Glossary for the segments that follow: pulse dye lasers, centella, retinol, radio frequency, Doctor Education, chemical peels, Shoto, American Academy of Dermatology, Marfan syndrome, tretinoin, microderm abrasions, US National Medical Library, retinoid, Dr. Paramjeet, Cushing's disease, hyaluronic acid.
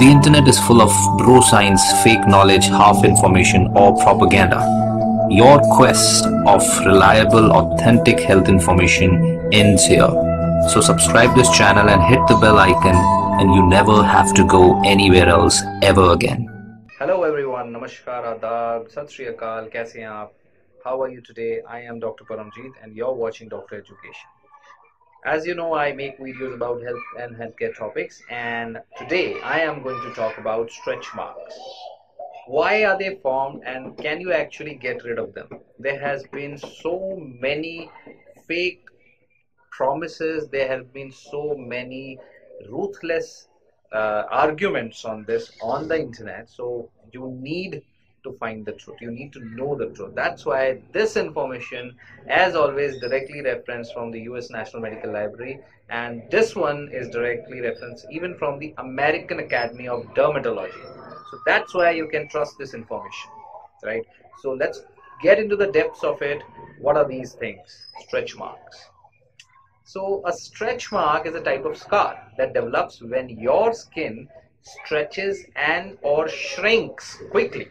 The internet is full of bro science, fake knowledge, half information or propaganda. Your quest of reliable, authentic health information ends here. So subscribe this channel and hit the bell icon and you never have to go anywhere else ever again. Hello everyone, Namaskar, Adab, Sat Shri Akal, kaise hain aap? How are you today? I am Dr. Paramjeet and you're watching Doctor Education. As you know, I make videos about health and healthcare topics, and today I am going to talk about stretch marks. Why are they formed and can you actually get rid of them? There has been so many fake promises, there have been so many ruthless arguments on this on the internet, so you need to find the truth. You need to know the truth. That's why this information, as always, directly referenced from the US National Medical Library, and this one is directly referenced even from the American Academy of Dermatology. So that's why you can trust this information, right? So let's get into the depths of it. What are these things? Stretch marks. So a stretch mark is a type of scar that develops when your skin stretches and or shrinks quickly.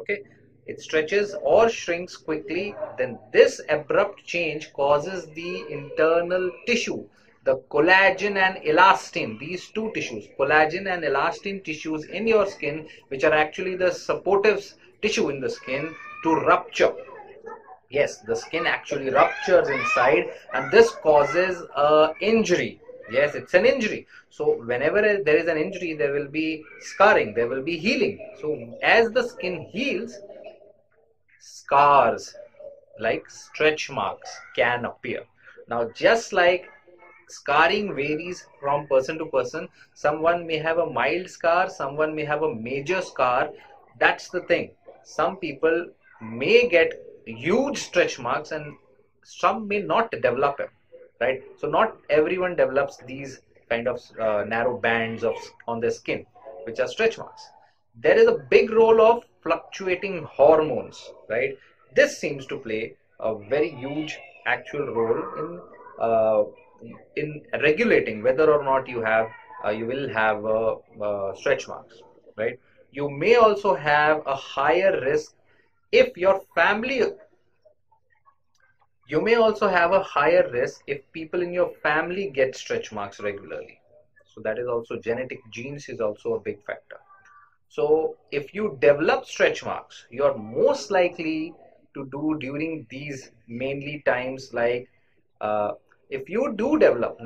Okay, it stretches or shrinks quickly, then this abrupt change causes the internal tissue, the collagen and elastin, these two tissues, collagen and elastin tissues in your skin, which are actually the supportive tissue in the skin, to rupture. Yes, the skin actually ruptures inside and this causes an injury. Yes, it's an injury. So whenever there is an injury, there will be scarring, there will be healing. So as the skin heals, scars like stretch marks can appear. Now, just like scarring varies from person to person, someone may have a mild scar, someone may have a major scar. That's the thing. Some people may get huge stretch marks and some may not develop them. Right, so not everyone develops these kind of narrow bands on their skin, which are stretch marks. There is a big role of fluctuating hormones, right? This seems to play a very huge actual role in regulating whether or not you have you will have stretch marks, right? You may also have a higher risk if your family. You may also have a higher risk if people in your family get stretch marks regularly. So that is also genetic genes is also a big factor. So if you develop stretch marks, you are most likely to do during these mainly times like if you do develop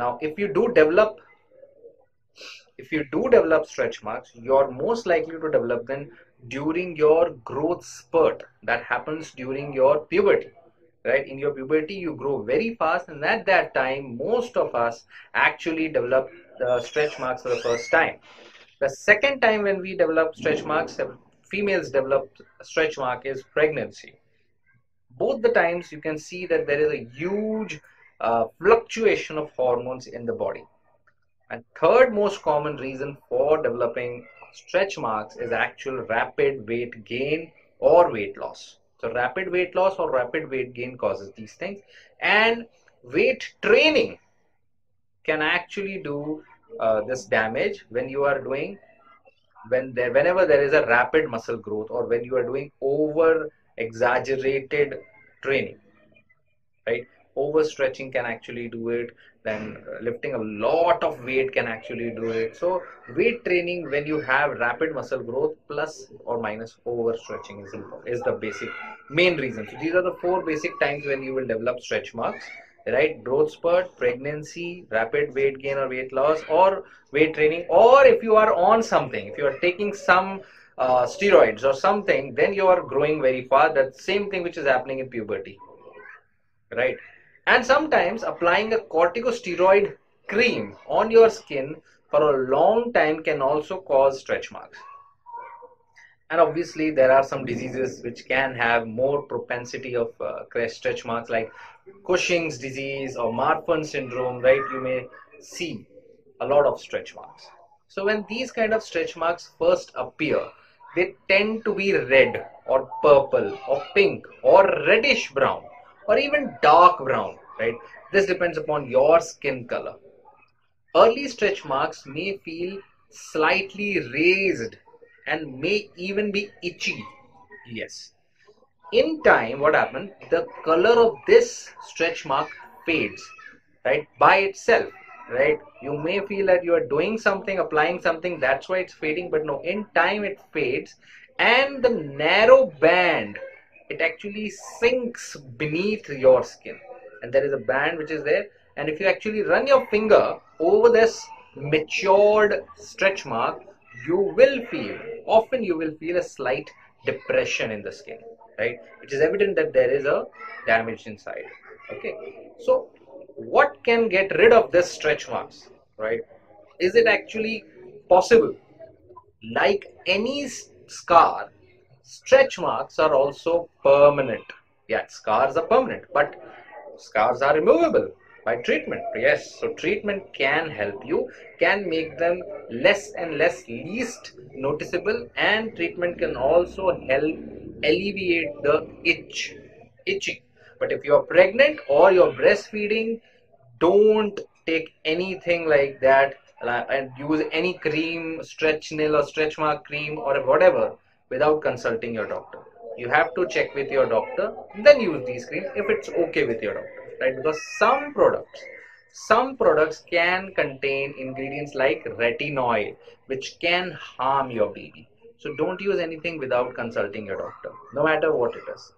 stretch marks, you are most likely to develop them during your growth spurt that happens during your puberty. Right, in your puberty you grow very fast, and at that time most of us actually develop the stretch marks for the first time. The second time when we develop stretch marks, females develop stretch mark, is pregnancy. Both the times you can see that there is a huge fluctuation of hormones in the body. And third most common reason for developing stretch marks is actual rapid weight gain or weight loss. So rapid weight loss or rapid weight gain causes these things, and weight training can actually do this damage whenever there is a rapid muscle growth or when you are doing over exaggerated training, right? Overstretching can actually do it, then lifting a lot of weight can actually do it. So weight training when you have rapid muscle growth plus or minus overstretching is the basic main reason. So these are the four basic times when you will develop stretch marks, right? Growth spurt, pregnancy, rapid weight gain or weight loss, or weight training, or if you are on something, if you are taking some steroids or something, then you are growing very fast. That same thing which is happening in puberty, right? And sometimes applying a corticosteroid cream on your skin for a long time can also cause stretch marks. And obviously there are some diseases which can have more propensity of stretch marks like Cushing's disease or Marfan syndrome, right? You may see a lot of stretch marks. So when these kind of stretch marks first appear, they tend to be red or purple or pink or reddish brown or even dark brown, right? This depends upon your skin color. Early stretch marks may feel slightly raised and may even be itchy. Yes. In time, what happens? The color of this stretch mark fades, right, by itself, right? You may feel that you are doing something, applying something, that's why it's fading, but no, in time it fades, and the narrow band, it actually sinks beneath your skin, and there is a band which is there, and if you actually run your finger over this matured stretch mark, you will feel, often you will feel a slight depression in the skin, right? It is evident that there is a damage inside. Okay, so what can get rid of this stretch marks, right? Is it actually possible? Like any scar, stretch marks are also permanent. Yeah, scars are permanent, but scars are removable by treatment. Yes, so treatment can help you, can make them less and less least noticeable, and treatment can also help alleviate the itching. But if you're pregnant or you're breastfeeding, don't take anything like that and use any cream, stretch nil or stretch mark cream or whatever without consulting your doctor. You have to check with your doctor, then use these creams if it's okay with your doctor. Right, because some products can contain ingredients like retinoid, which can harm your baby. So don't use anything without consulting your doctor, no matter what it is.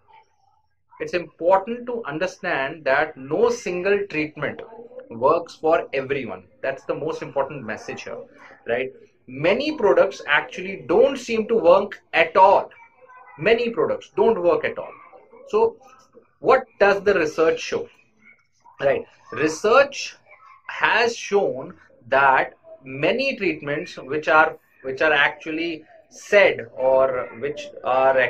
It's important to understand that no single treatment works for everyone. That's the most important message here, right? Many products actually don't seem to work at all. Many products don't work at all. So what does the research show? Right, research has shown that many treatments which are actually said or which are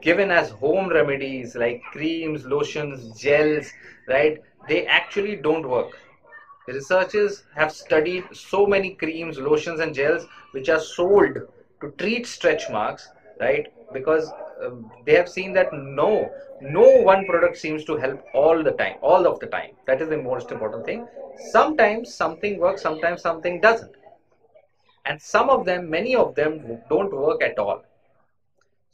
given as home remedies like creams, lotions, gels, right, they actually don't work. Researchers have studied so many creams, lotions and gels which are sold to treat stretch marks, right, because they have seen that no one product seems to help all of the time. That is the most important thing. Sometimes something works, sometimes something doesn't, and many of them don't work at all.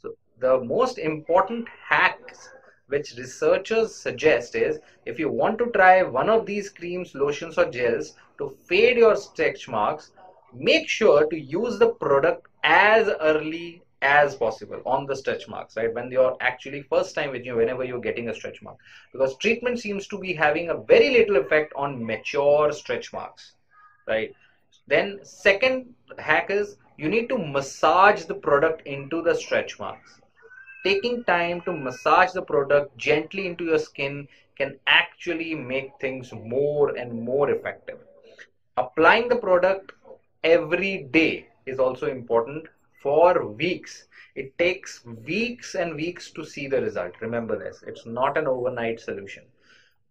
So the most important hacks which researchers suggest is, if you want to try one of these creams, lotions or gels to fade your stretch marks, make sure to use the product as early as possible on the stretch marks, right, when you're actually first time with you, whenever you're getting a stretch mark, because treatment seems to be having a very little effect on mature stretch marks, right. Then second hack is, you need to massage the product into the stretch marks. Taking time to massage the product gently into your skin can actually make things more and more effective. Applying the product every day is also important. For weeks, it takes weeks and weeks to see the result. Remember this, it's not an overnight solution.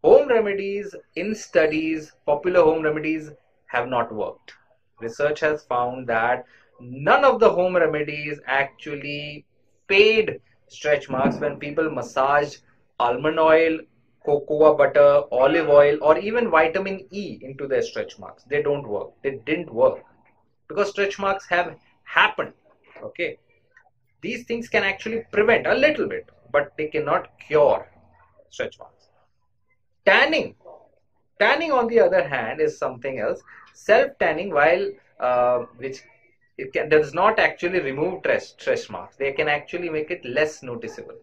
Home remedies, in studies, popular home remedies have not worked. Research has found that none of the home remedies actually fade stretch marks when people massaged almond oil, cocoa butter, olive oil, or even vitamin E into their stretch marks. They don't work. They didn't work because stretch marks have happened. Okay, these things can actually prevent a little bit, but they cannot cure stretch marks. Tanning on the other hand is something else. Self-tanning, while does not actually remove stretch marks, they can actually make it less noticeable,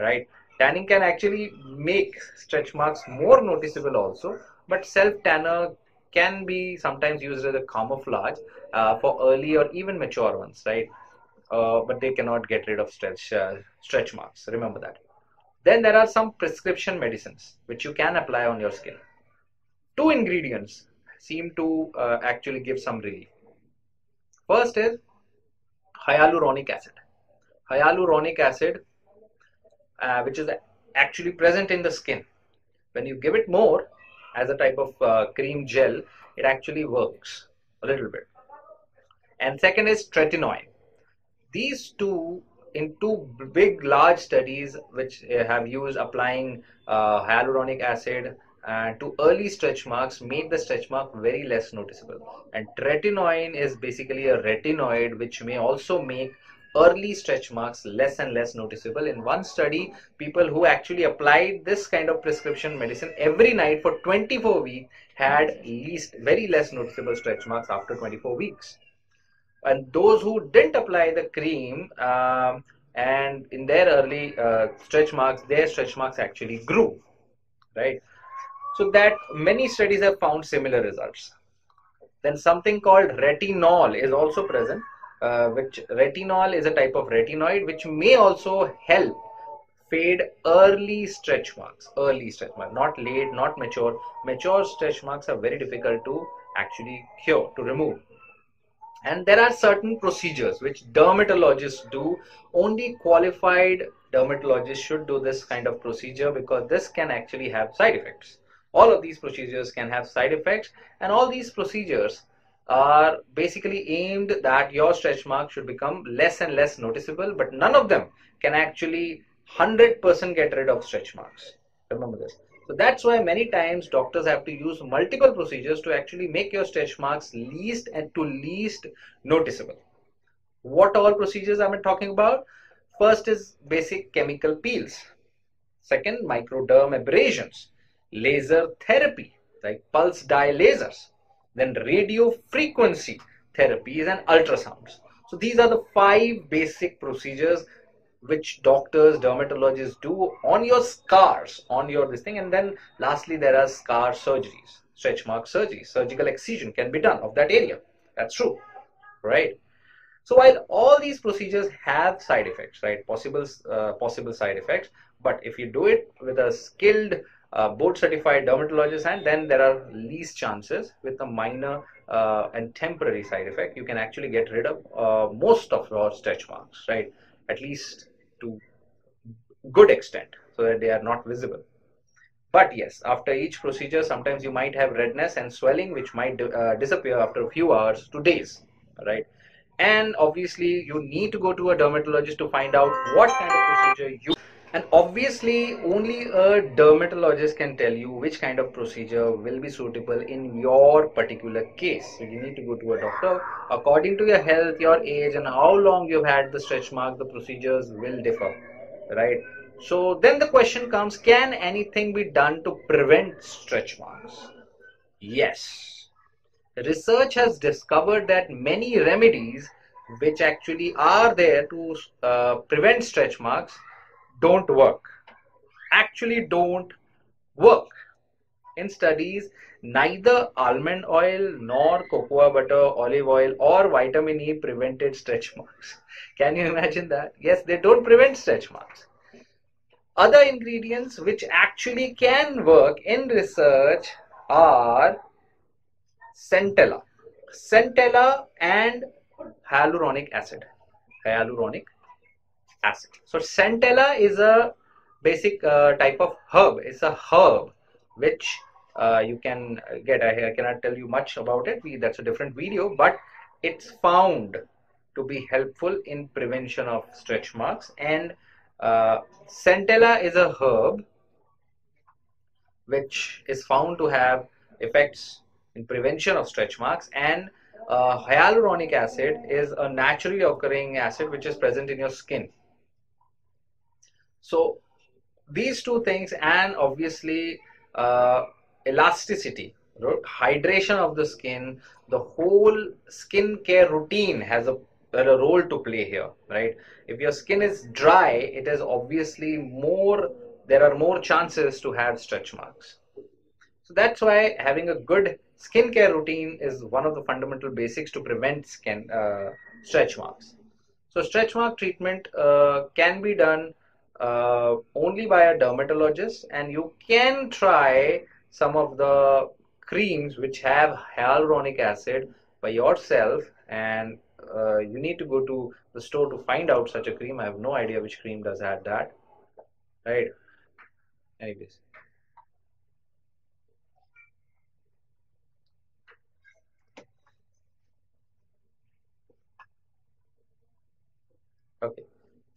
right? Tanning can actually make stretch marks more noticeable also, but self-tanner can be sometimes used as a camouflage for early or even mature ones, right? But they cannot get rid of stretch marks, remember that. Then there are some prescription medicines which you can apply on your skin. 2 ingredients seem to actually give some relief. First is hyaluronic acid. Hyaluronic acid, which is actually present in the skin. When you give it more, as a type of cream gel, it actually works a little bit. And second is tretinoin. These two, in 2 big large studies which have used applying hyaluronic acid to early stretch marks, made the stretch mark very less noticeable. And tretinoin is basically a retinoid which may also make early stretch marks less and less noticeable. In one study, people who actually applied this kind of prescription medicine every night for 24 weeks had very less noticeable stretch marks after 24 weeks. And those who didn't apply the cream and in their early stretch marks, their stretch marks actually grew, right? So that many studies have found similar results. Then something called retinol is also present, which retinol is a type of retinoid which may also help fade early stretch marks, not late, not mature. Mature stretch marks are very difficult to actually cure, to remove. And there are certain procedures which dermatologists do. Only qualified dermatologists should do this kind of procedure because this can actually have side effects. All of these procedures can have side effects, and all these procedures are basically aimed that your stretch mark should become less and less noticeable, but none of them can actually 100% get rid of stretch marks. Remember this. So that's why many times doctors have to use multiple procedures to actually make your stretch marks least and to least noticeable. What all procedures am I talking about? First is basic chemical peels. Second, microderm abrasions, laser therapy, like pulse dye lasers, then radio frequency therapies and ultrasounds. So these are the 5 basic procedures which doctors, dermatologists do on your scars, on your this thing. And then lastly, there are scar surgeries, stretch mark surgery, surgical excision can be done of that area. That's true, right? So while all these procedures have side effects, right, possible side effects, but if you do it with a skilled board certified dermatologist, and then there are least chances with a minor and temporary side effect, you can actually get rid of most of your stretch marks, right? At least to good extent, so that they are not visible. But yes, after each procedure, sometimes you might have redness and swelling, which might disappear after a few hours to days, right? And obviously, you need to go to a dermatologist to find out what kind of procedure you. And obviously, only a dermatologist can tell you which kind of procedure will be suitable in your particular case. So you need to go to a doctor. According to your health, your age, and how long you've had the stretch mark, the procedures will differ, right? So then the question comes, can anything be done to prevent stretch marks? Yes. Research has discovered that many remedies which actually are there to prevent stretch marks don't work, actually don't work. In studies, neither almond oil nor cocoa butter, olive oil or vitamin E prevented stretch marks. Can you imagine that? Yes, they don't prevent stretch marks. Other ingredients which actually can work in research are centella, and hyaluronic acid, So centella is a basic type of herb. It's a herb which you can get. I cannot tell you much about it. That's a different video. But it's found to be helpful in prevention of stretch marks. And centella is a herb which is found to have effects in prevention of stretch marks. And hyaluronic acid is a naturally occurring acid which is present in your skin. So these two things, and obviously elasticity, hydration of the skin, the whole skin care routine has a role to play here, right? If your skin is dry, it is obviously there are more chances to have stretch marks. So that's why having a good skin care routine is one of the fundamental basics to prevent skin stretch marks. So stretch mark treatment can be done only by a dermatologist, and you can try some of the creams which have hyaluronic acid by yourself, and you need to go to the store to find out such a cream. I have no idea which cream does have that, right? Anyways, okay.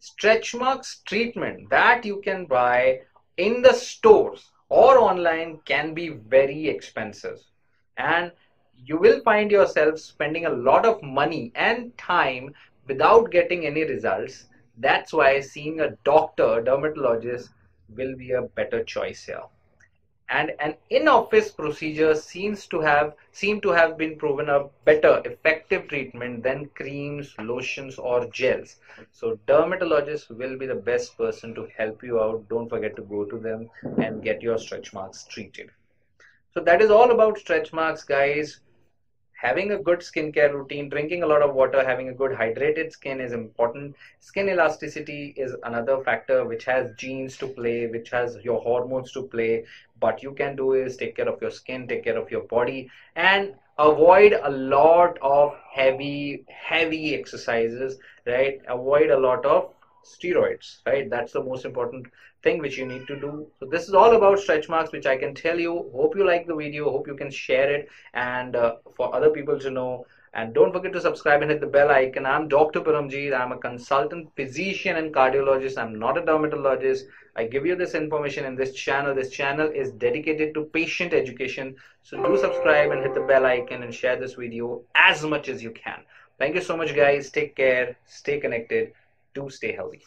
Stretch marks treatment that you can buy in the stores or online can be very expensive, and you will find yourself spending a lot of money and time without getting any results. That's why seeing a doctor, dermatologist, will be a better choice here. And an in-office procedure seem to have been proven a better effective treatment than creams, lotions or gels. So dermatologists will be the best person to help you out. Don't forget to go to them and get your stretch marks treated. So that is all about stretch marks, guys. Having a good skincare routine, drinking a lot of water, having a good hydrated skin is important. Skin elasticity is another factor which has genes to play, which has your hormones to play. What you can do is take care of your skin, take care of your body, and avoid a lot of heavy exercises, right? Avoid a lot of steroids, right? That's the most important thing which you need to do. So this is all about stretch marks, which I can tell you. Hope you like the video. Hope you can share it and for other people to know. And don't forget to subscribe and hit the bell icon. I'm Dr. Paramjeet. I'm a consultant physician and cardiologist. I'm not a dermatologist. I give you this information in this channel. This channel is dedicated to patient education. So do subscribe and hit the bell icon and share this video as much as you can. Thank you so much, guys. Take care. Stay connected. Do stay healthy.